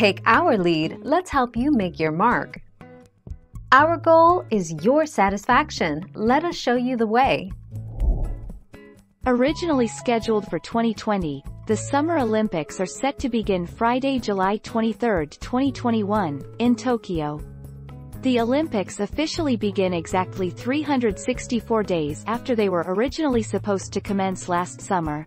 Take our lead, let's help you make your mark. Our goal is your satisfaction. Let us show you the way. Originally scheduled for 2020, the Summer Olympics are set to begin Friday, July 23, 2021, in Tokyo. The Olympics officially begin exactly 364 days after they were originally supposed to commence last summer.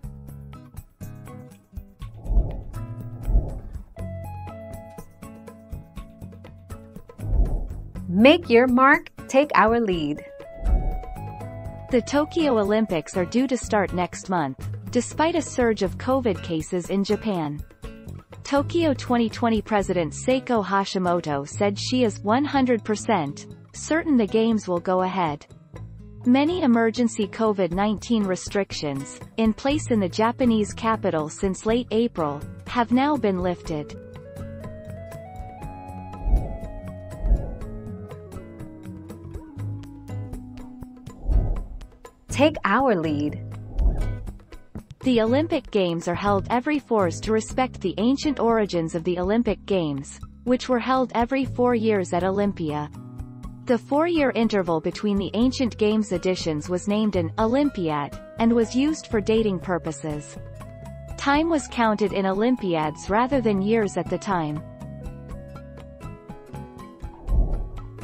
Make your mark, take our lead. The Tokyo Olympics are due to start next month, despite a surge of COVID cases in Japan. Tokyo 2020 President Seiko Hashimoto said she is 100% certain the games will go ahead. Many emergency COVID-19 restrictions, in place in the Japanese capital since late April, have now been lifted. Take our lead. The Olympic Games are held every 4 years to respect the ancient origins of the Olympic Games, which were held every 4 years at Olympia. The 4-year interval between the ancient Games editions was named an Olympiad, and was used for dating purposes. Time was counted in Olympiads rather than years at the time.